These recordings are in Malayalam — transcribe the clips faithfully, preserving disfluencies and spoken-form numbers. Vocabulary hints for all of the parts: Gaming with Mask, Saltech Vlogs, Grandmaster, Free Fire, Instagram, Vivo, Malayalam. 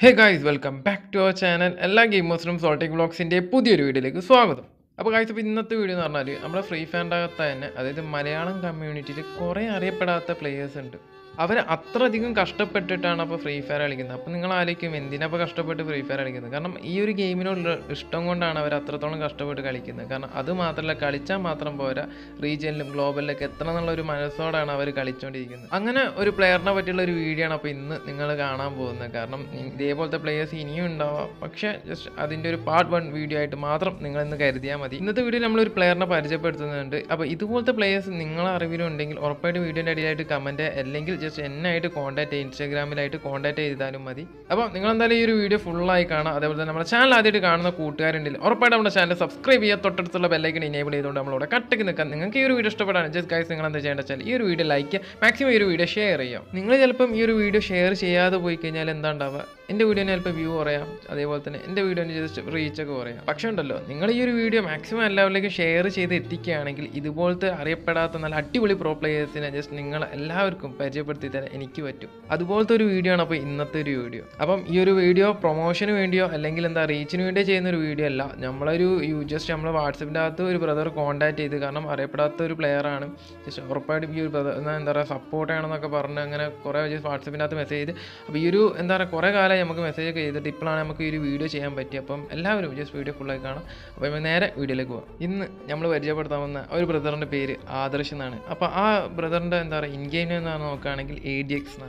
Hey guys, welcome back to our channel. All gamers from Saltech Vlogs in the Pudio video. So, guys, we will see the Free Fire. That is, Malayalam community is a players. They are very frustrated with Free Fire. They are very frustrated with Free Fire. Because this game is very Just contact Instagram to contact Idanumadi. About Ningalandari video full like Anna, there was another channel I did Kana Kutar and or part of the channel subscribe here, Total Solar Bell and enable it on download a cut taking the Kananga. You read a stop and just guys on the channel. You read a like, maximum you read a share. Ningal help him, you read a share, share the weekend and Dandava. In the video help a viewer, they were in the video just reach a Korea. Pakshandalo Ningal your video maximum level like a share, share the Tikanagle, Idibolta, Arepadat and Lativoli pro players in a just Ningal allowed compared. That's why this video is a video. This video is a promotion video. If you want to see this video, you can just contact your brother. You can player. Just support message. You can message. A D X now.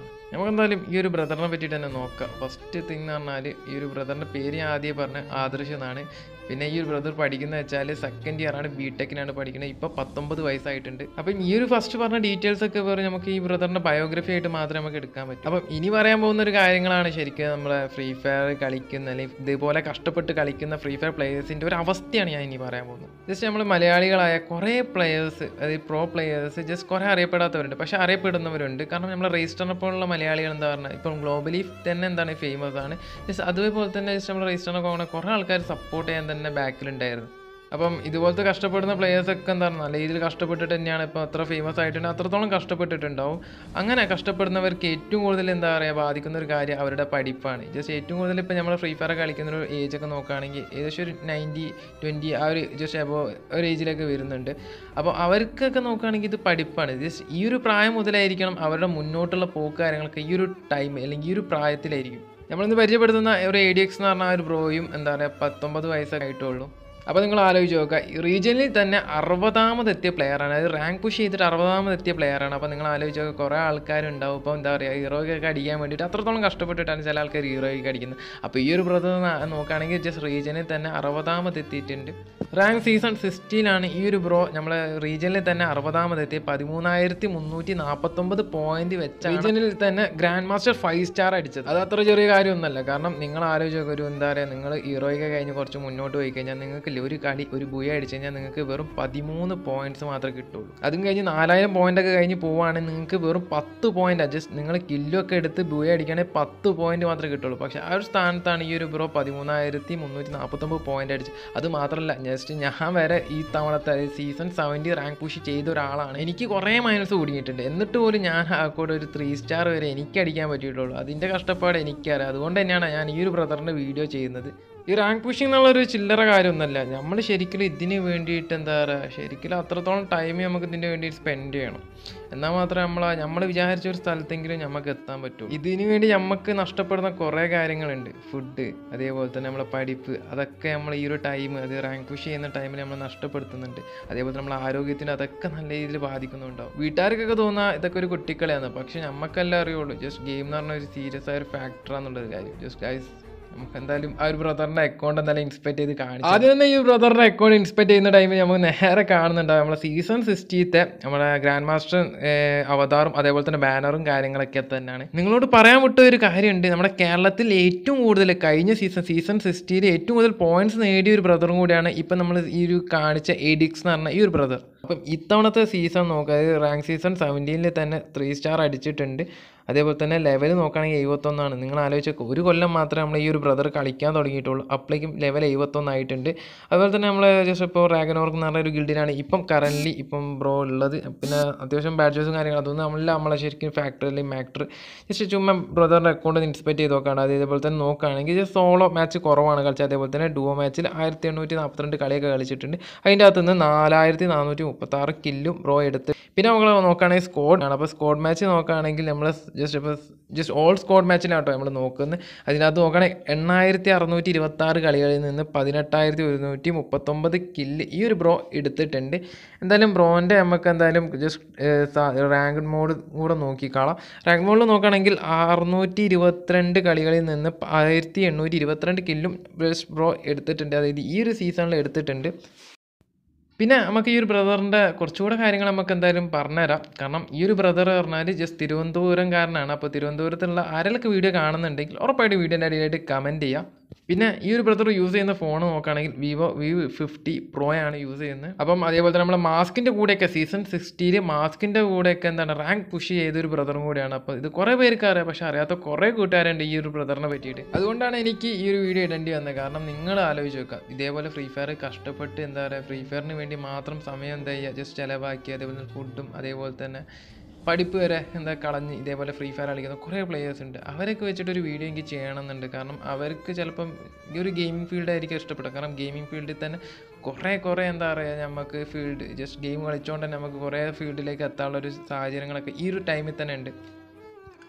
Your brother Petit and Noka. First thing on your brother Peri Adi Burna Adrishanane, Pina your brother Padigana Chali, second year and B Tech and a particular Patombo the Vice item. Upon your first partner details a cover Yamaki brother and a biography at Madramak come. About Inivaram on the Kayangan Sherikam, Free Fire, Kalikin, they bola customer to Kalikin, the Free Fire players into Avastania Inivaram. This time Malayali Korea players, the pro players, just Korea Repada, Pasha Repada, the Kanamla raised on a and the globally ten and then a famous on this other people than a similar restaurant on a coral car support and then a background there. Upon it was the customer and the players a condana, later customer and Yanapatra famous item, Athron customer and down. Angana customer never Kate two or the Lendare Badikundar Gaia, Avada Padipani. Just eight two or the Lipanama Free Fire Galikan age of Nokaniki, either ninety, twenty, just above age like a virunde. About Averka Nokaniki to Padipani, this Euro prime of the Laricum, Avada Munotal poker and like a Euro time, Euro prior to Laricum. Among the Vajabadana, every A D X Narna Broium and the Patomba Visa I told you. If you have a region, you can rank push it. If you have a player, you can use a coral car and a rogue academy. If you have a brother, you can just region it and Aravadama. Rank season sixteen and Eurobro, region it and Aravadama, the Padimuna, Munuti, Napatum, the point, the Grandmaster five star at each other. That's the ഒരു കളി ഒരു ബുയ അടിച്ചു കഴിഞ്ഞാൽ നിങ്ങൾക്ക് വെറും പതിമൂന്ന് പോയിന്റ്സ് മാത്രമേ കിട്ടുള്ളൂ. അതും കഴിഞ്ഞ് നാലായിരം പോയിന്റ് ഒക്കെ കഴിഞ്ഞ് പോവാണെങ്കിൽ നിങ്ങൾക്ക് വെറും പത്ത് പോയിന്റ് അഡ്ജസ്റ്റ് നിങ്ങൾ കില്ലോ ഒക്കെ എടുത്ത് ബുയ അടിക്കാനായി പത്ത് പോയിന്റ് മാത്രമേ കിട്ടുള്ളൂ. പക്ഷേ ആ ഒരു സ്ഥാനത്താണ് ഈ ഒരു ബ്രോ പതിമൂവായിരത്തി മുന്നൂറ്റി നാൽപ്പത്തൊമ്പത് പോയിന്റ് അടിച്ചു. അത് മാത്രമല്ല ജസ്റ്റ് ഞാൻ വരെ ഈ തവണത്തെ സീസൺ സെവൻറ്റി റാങ്ക് പുഷ് ചെയ്ത ഒരാളാണ്. എനിക്ക് കുറേ മൈനസ് കൂടിയിട്ടുണ്ട്. എന്നിട്ട് പോലും ഞാൻ ആകോട് ഒരു ത്രീ സ്റ്റാർ വരെ എനിക്ക് അടിക്കാൻ പറ്റിയിട്ടുള്ളൂ. അതിന്റെ കഷ്ടപ്പാട് എനിക്കറിയാം. അതുകൊണ്ട് തന്നെയാണ് ഞാൻ ഈ ഒരു ബ്രദറിന്റെ വീഡിയോ ചെയ്യുന്നത്. ഈ റാങ്ക് പുഷിംഗ് എന്നുള്ളൊരു ചില്ലറ കാര്യമൊന്നുമല്ല. നമ്മൾ ശരിക്കും ഇതിന് വേണ്ടിയിട്ട് എന്താ പറയുക, ശരിക്കും അത്രത്തോളം ടൈം നമുക്ക് ഇതിന് വേണ്ടി സ്പെൻഡ് ചെയ്യണം. എന്നാൽ മാത്രമേ നമ്മൾ നമ്മൾ വിചാരിച്ച ഒരു സ്ഥലത്തെങ്കിലും നമുക്ക് എത്താൻ പറ്റുള്ളൂ. ഇതിന് വേണ്ടി നമുക്ക് നഷ്ടപ്പെടുന്ന കുറേ കാര്യങ്ങളുണ്ട്. ഫുഡ്, അതേപോലെ തന്നെ നമ്മുടെ പഠിപ്പ്, അതൊക്കെ നമ്മൾ ഈ ഒരു ടൈം അത് റാങ്ക് പുഷ് ചെയ്യുന്ന ടൈമിൽ നമ്മൾ നഷ്ടപ്പെടുത്തുന്നുണ്ട്. അതേപോലെ നമ്മുടെ ആരോഗ്യത്തിന് അതൊക്കെ നല്ല രീതിയിൽ ബാധിക്കുന്നുണ്ടാവും. വീട്ടുകാർക്കൊക്കെ തോന്നാം ഇതൊക്കെ ഒരു കുട്ടിക്കളിയാണ്, പക്ഷേ നമുക്കെല്ലാം അറിയുള്ളൂ ജസ്റ്റ് ഗെയിം എന്ന് പറഞ്ഞ ഒരു സീരിയസ് ആയ ഒരു ഫാക്ടറാണെന്നുള്ളൊരു കാര്യം. ജസ്റ്റ് ഗൈസ് എന്തായാലും ആ ഒരു ബ്രദറിൻ്റെ അക്കൗണ്ട് എന്തായാലും ഇൻസ്പെക്ട് ചെയ്ത് കാണിച്ചു. ആദ്യം തന്നെ ഈ ബ്രദറിൻ്റെ അക്കൗണ്ട് ഇൻസ്പെക്ട് ചെയ്യുന്ന ടൈമിൽ നമ്മൾ നേരെ കാണുന്നുണ്ടാവും നമ്മുടെ സീസൺ സിക്സ്റ്റീത്തെ നമ്മുടെ ഗ്രാൻഡ് മാസ്റ്റർ അവതാറും അതേപോലെ തന്നെ ബാനറും കാര്യങ്ങളൊക്കെ തന്നെയാണ്. നിങ്ങളോട് പറയാൻ വിട്ട ഒരു കാര്യമുണ്ട്, നമ്മുടെ കേരളത്തിൽ ഏറ്റവും കൂടുതൽ കഴിഞ്ഞ സീസൺ സീസൺ സിക്സ്റ്റീയിൽ ഏറ്റവും കൂടുതൽ പോയിന്റ്സ് നേടിയ ഒരു ബ്രദറും കൂടിയാണ് ഇപ്പം നമ്മൾ ഈ ഒരു കാണിച്ച എഡിക്സ് എന്ന് പറഞ്ഞ ഈ ഒരു ബ്രദർ. അപ്പം ഇത്തവണത്തെ സീസൺ നോക്കുക, അതായത് റാങ്ക് സീസൺ സെവൻറ്റീനിൽ തന്നെ ത്രീ സ്റ്റാർ അടിച്ചിട്ടുണ്ട്. അതേപോലെ തന്നെ ലെവൽ നോക്കുകയാണെങ്കിൽ എഴുപത്തൊന്നാണ്. നിങ്ങൾ ആലോചിച്ചേക്കും, ഒരു കൊല്ലം മാത്രമേ നമ്മൾ ഈ ഒരു ബ്രദർ കളിക്കാൻ തുടങ്ങിയിട്ടുള്ളൂ, അപ്പോഴേക്കും ലെവൽ എഴുപത്തൊന്നായിട്ടുണ്ട്. അതുപോലെ തന്നെ നമ്മൾ ജസ്റ്റ് ഇപ്പോൾ റാഗനോർക്ക് എന്ന് പറഞ്ഞ ഒരു ഗിൽഡിലാണ് ഇപ്പം കറൻ്റ്ലി ഇപ്പം ബ്രോ ഉള്ളത്. പിന്നെ അത്യാവശ്യം ബാഡ്ജസും കാര്യങ്ങളും അതൊന്നും നമ്മളെ നമ്മളെ ശരിക്കും ഫാക്ടറി അല്ലെങ്കിൽ മാക്ടർ ജസ്റ്റ് ചുമ്മാ ബ്രദറിൻ്റെ അക്കൗണ്ട് ഇൻസ്പെക്ട് ചെയ്ത് നോക്കുകയാണ്. അത് ഇതേപോലെ തന്നെ നോക്കുകയാണെങ്കിൽ ജസ്റ്റ് സോളോ മാച്ച് കുറവാണ് കളിച്ചത്. അതേപോലെ തന്നെ ഡുവോ മാച്ചിൽ ആയിരത്തി എണ്ണൂറ്റി നാൽപ്പത്തിരണ്ട് കളിയൊക്കെ കളിച്ചിട്ടുണ്ട്. അതിൻ്റെ അകത്ത് നിന്ന് നാലായിരത്തി നാനൂറ്റി മുപ്പത്താറ് കില്ലും ബ്രോ എടുത്ത്. പിന്നെ നമ്മൾ നോക്കുകയാണെങ്കിൽ സ്കോഡ് ആണ്. അപ്പോൾ സ്കോഡ് മാച്ച് നോക്കുകയാണെങ്കിൽ നമ്മൾ ജസ്റ്റ് ഇപ്പോൾ ജസ്റ്റ് ഓൾ സ്കോഡ് മാച്ചിലാട്ടോ നമ്മൾ നോക്കുന്നത്. അതിനകത്ത് നോക്കുകയാണെങ്കിൽ എണ്ണായിരത്തി അറുന്നൂറ്റി ഇരുപത്തി ആറ് കളികളിൽ നിന്ന് പതിനെട്ടായിരത്തി ഒരുന്നൂറ്റി മുപ്പത്തൊമ്പത് കില്ല് ഈ ഒരു ബ്രോ എടുത്തിട്ടുണ്ട്. എന്തായാലും ബ്രോൻ്റെ നമുക്ക് എന്തായാലും ജസ്റ്റ് റാങ്ക് മോഡ് കൂടെ നോക്കിക്കാളാം. റാങ്ക് മോഡിൽ നോക്കുകയാണെങ്കിൽ അറുന്നൂറ്റി ഇരുപത്തിരണ്ട് കളികളിൽ നിന്ന് ആയിരത്തി എണ്ണൂറ്റി ഇരുപത്തിരണ്ട് കില്ലും ജസ്റ്റ് ബ്രോ എടുത്തിട്ടുണ്ട്. അതായത് ഈ ഒരു സീസണിൽ എടുത്തിട്ടുണ്ട്. പിന്നെ നമുക്ക് ഈ ഒരു ബ്രദറിൻ്റെ കുറച്ചുകൂടെ കാര്യങ്ങൾ നമുക്ക് എന്തായാലും പറഞ്ഞുതരാം. കാരണം ഈ ഒരു ബ്രദർ പറഞ്ഞാൽ ജസ്റ്റ് തിരുവനന്തപുരംകാരനാണ്. അപ്പോൾ തിരുവനന്തപുരത്തുള്ള ആരെങ്കിലും വീഡിയോ കാണുന്നുണ്ടെങ്കിൽ ഉറപ്പായിട്ട് വീഡിയോൻ്റെ അടിയിലായിട്ട് കമൻറ്റ് ചെയ്യാം. പിന്നെ ഈ ഒരു ബ്രദർ യൂസ് ചെയ്യുന്ന ഫോൺ നോക്കുകയാണെങ്കിൽ വിവോ വി ഫിഫ്റ്റി പ്രോയാണ് യൂസ് ചെയ്യുന്നത്. അപ്പം അതേപോലെ തന്നെ നമ്മൾ മാസ്കിൻ്റെ കൂടെയൊക്കെ സീസൺ സിക്സ്റ്റിയിൽ മാസ്കിൻ്റെ കൂടെയൊക്കെ എന്താണ് റാങ്ക് പുഷ് ചെയ്തൊരു ബ്രദറും കൂടിയാണ്. അപ്പോൾ ഇത് കുറേ പേർക്ക് അറിയാം, പക്ഷേ അറിയാത്ത കുറേ കൂട്ടുകാരുണ്ട് ഈ ഒരു ബ്രദറിനെ പറ്റിയിട്ട്. അതുകൊണ്ടാണ് എനിക്ക് ഈ ഒരു വീഡിയോ ഇടേണ്ടി വന്നത്. കാരണം നിങ്ങൾ ആലോചിച്ച് നോക്കുക, ഇതേപോലെ ഫ്രീ ഫയർ കഷ്ടപ്പെട്ട് എന്താ പറയുക ഫ്രീ ഫയറിന് വേണ്ടി മാത്രം സമയം എന്താ ചെയ്യുക ജസ്റ്റ് ചിലവാക്കി, അതേപോലെ ഫുഡും അതേപോലെ തന്നെ പഠിപ്പ് വരെ എന്താ കളഞ്ഞ് ഇതേപോലെ ഫ്രീ ഫയർ കളിക്കുന്ന കുറേ പ്ലേയേഴ്സ് ഉണ്ട്. അവരൊക്കെ വെച്ചിട്ടൊരു വീഡിയോ എനിക്ക് ചെയ്യണമെന്നുണ്ട്. കാരണം അവർക്ക് ചിലപ്പം ഈ ഒരു ഗെയിമിംഗ് ഫീൽഡായിരിക്കും ഇഷ്ടപ്പെടുക. കാരണം ഗെയിമിംഗ് ഫീൽഡിൽ തന്നെ കുറേ കുറേ എന്താ പറയുക നമുക്ക് ഫീൽഡ് ജസ്റ്റ് ഗെയിം കളിച്ചുകൊണ്ട് തന്നെ നമുക്ക് കുറേ ഫീൽഡിലേക്ക് എത്താനുള്ളൊരു സാഹചര്യങ്ങളൊക്കെ ഈ ഒരു ടൈമിൽ തന്നെ ഉണ്ട്.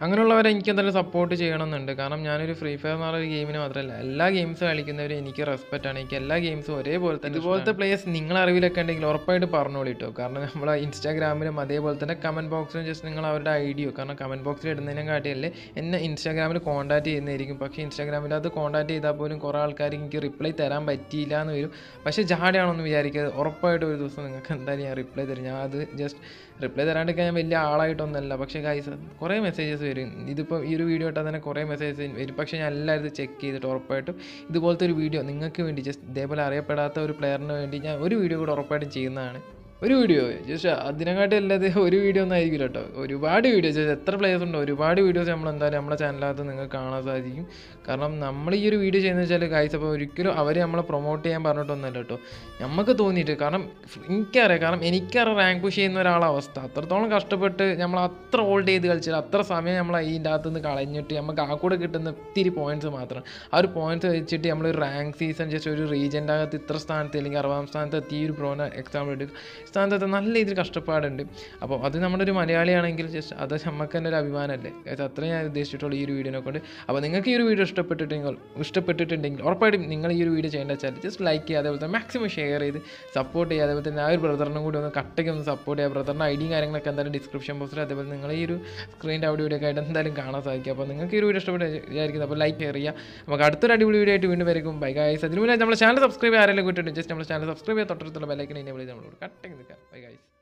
അങ്ങനെയുള്ളവരെ എനിക്ക് എന്തായാലും സപ്പോർട്ട് ചെയ്യണമെന്നുണ്ട്. കാരണം ഞാനൊരു ഫ്രീ ഫയർ എന്ന് പറഞ്ഞൊരു ഗെയിമിന് മാത്രമല്ല എല്ലാ ഗെയിംസ് കളിക്കുന്നവരും എനിക്ക് റെസ്പെക്റ്റ് ആണ്. എനിക്ക് എല്ലാ ഗെയിംസും ഒരേപോലെ തന്നെ ഇതുപോലത്തെ പ്ലേയേഴ്സ് നിങ്ങളറിവിലൊക്കെ ഉണ്ടെങ്കിൽ ഉറപ്പായിട്ട് പറഞ്ഞോളിട്ടോ. കാരണം നമ്മളെ ഇൻസ്റ്റാഗ്രാമിലും അതേപോലെ തന്നെ കമൻറ്റ് ബോക്സിലും ജസ്റ്റ് നിങ്ങൾ അവരുടെ ഐഡിയോ, കാരണം കമൻറ്റ് ബോക്സിൽ ഇടുന്നതിനെ കാട്ടിയല്ലേ എന്നെ ഇൻസ്റ്റാഗ്രാമിൽ കോൺടാക്ട് ചെയ്യുന്നതായിരിക്കും. പക്ഷേ ഇൻസ്റ്റാഗ്രാമിൽ അത് കോൺടാക്ട് ചെയ്താൽ പോലും കുറേ ആൾക്കാർക്ക് എനിക്ക് റിപ്ലൈ തരാൻ പറ്റിയില്ല എന്ന് വരും. പക്ഷേ ജാടയാണെന്ന് വിചാരിക്കരുത്, ഉറപ്പായിട്ട് ഒരു ദിവസം നിങ്ങൾക്ക് എന്തായാലും ഞാൻ റിപ്ലൈ തരും. ഞാൻ അത് ജസ്റ്റ് റിപ്ലൈ തരാണ്ടിരിക്കാൻ ഞാൻ വലിയ ആളായിട്ടൊന്നുമല്ല. പക്ഷേ ഗൈസ് കുറേ മെസ്സേജസ് വരും. ഇതിപ്പോൾ ഈ ഒരു വീഡിയോ ഇട്ടാൽ തന്നെ കുറേ മെസ്സേജ് വരും. പക്ഷേ ഞാൻ എല്ലാവരും ചെക്ക് ചെയ്തിട്ട് ഉറപ്പായിട്ടും ഇതുപോലത്തെ ഒരു വീഡിയോ നിങ്ങൾക്ക് വേണ്ടി ജസ്റ്റ് ഇതേപോലെ അറിയപ്പെടാത്ത ഒരു പ്ലെയറിന് വേണ്ടി ഞാൻ ഒരു വീഡിയോ കൂടെ ഉറപ്പായിട്ടും ചെയ്യുന്നതാണ്. ഒരു വീഡിയോ ജസ്റ്റ് അതിനെക്കാട്ടും അല്ലാതെ ഒരു വീഡിയോ ഒന്നും ആയിരിക്കില്ല കേട്ടോ. ഒരുപാട് വീഡിയോസ് എത്ര പ്ലേയേഴ്സ് ഉണ്ടോ ഒരുപാട് വീഡിയോസ് നമ്മൾ എന്തായാലും നമ്മുടെ ചാനലിനകത്ത് നിങ്ങൾക്ക് കാണാൻ സാധിക്കും. കാരണം നമ്മൾ ഈ ഒരു വീഡിയോ ചെയ്യുന്നത് വെച്ചാൽ ഗൈസ് അപ്പോൾ ഒരിക്കലും അവർ നമ്മളെ പ്രൊമോട്ട് ചെയ്യാൻ പറഞ്ഞിട്ടൊന്നുമല്ല കേട്ടോ. നമുക്ക് തോന്നിയിട്ട് കാരണം എനിക്കറിയാം, കാരണം എനിക്കറിയാം റാങ്ക് പുഷ് ചെയ്യുന്ന ഒരാളുടെ അവസ്ഥ. അത്രത്തോളം കഷ്ടപ്പെട്ട് നമ്മൾ അത്ര ഹോൾഡ് ചെയ്ത് കളിച്ചിട്ട് അത്ര സമയം നമ്മൾ അതിൻ്റെ അകത്തുനിന്ന് കളഞ്ഞിട്ട് നമുക്ക് ആ കൂടെ കിട്ടുന്ന ഒത്തിരി പോയിൻറ്റ്സ് മാത്രം. ആ ഒരു പോയിൻറ്റ്സ് വെച്ചിട്ട് നമ്മളൊരു റാങ്ക് സീസൺ ജസ്റ്റ് ഒരു റീജിയൻ്റെ അകത്ത് ഇത്ര സ്ഥാനത്ത് അല്ലെങ്കിൽ അറുപതാം സ്ഥാനത്ത് എത്തി ഒരു ബ്രോന എക്സാമ്പിൾ എടുക്കുക സ്ഥാനത്ത് നല്ല രീതിയിൽ കഷ്ടപ്പാടുണ്ട്. അപ്പോൾ അത് നമ്മുടെ ഒരു മലയാളിയാണെങ്കിൽ ജസ്റ്റ് അത് നമുക്ക് തന്നെ ഒരു അഭിമാനമല്ലേ. അത്രയും ഞാൻ ഉദ്ദേശിച്ചിട്ടുള്ള ഈ ഒരു വീഡിയോനെ കൊണ്ട്. അപ്പോൾ നിങ്ങൾക്ക് ഈ ഒരു വീഡിയോ ഇഷ്ടപ്പെട്ടിട്ടുണ്ടെങ്കിൽ ഇഷ്ടപ്പെട്ടിട്ടുണ്ടെങ്കിൽ ഉറപ്പായിട്ടും നിങ്ങൾ ഈ ഒരു വീഡിയോ ചെയ്യേണ്ട വെച്ചാൽ ജസ്റ്റ് ലൈക്ക് ചെയ്യുക, അതേപോലെ തന്നെ മാക്സിമം ഷെയർ ചെയ്ത് സപ്പോർട്ട് ചെയ്യുക. അതേപോലെ തന്നെ ആ ഒരു ബ്രദറിനും കൂടി ഒന്ന് കട്ടയ്ക്ക് ഒന്ന് സപ്പോർട്ട് ചെയ്യുക. ബ്രദറിൻ്റെ ഐ ഡിയും കാര്യങ്ങളൊക്കെ എന്തായാലും ഡിസ്ക്രിപ്ഷൻ ബോക്സിൽ അതേപോലെ നിങ്ങൾ ഈ ഒരു സ്ക്രീനിൻ്റെ അവിടെ വീഡിയോ ഒക്കെ ആയിട്ട് എന്തായാലും കാണാൻ സാധിക്കും. അപ്പോൾ നിങ്ങൾക്ക് ഈ ഒരു വീഡിയോ ഇഷ്ടപ്പെട്ട് വിചാരിക്കുന്നത് അപ്പോൾ ലൈക്ക് ഷെയർ ചെയ്യുക. നമുക്ക് അടുത്തൊരു അടിപൊളി വീഡിയോ ആയിട്ട് വീണ്ടും വരും. Bye guys. അതിന് മുന്നേ നമ്മുടെ ചാനൽ സബ്സ്ക്രൈബ് ചെയ്യാൻ ആരെങ്കിലും കിട്ടുന്നുണ്ട് ജസ്റ്റ് നമ്മുടെ ചാനൽ സബ്സ്ക്രൈബ് ചെയ്യുക. തൊട്ടടുത്തുള്ള ബെൽ ഐക്കൺ എനേബിൾ ചെയ്ത് നമ്മളോട് കട്ടയ്ക്ക് നിൽക്കുക. Bye guys.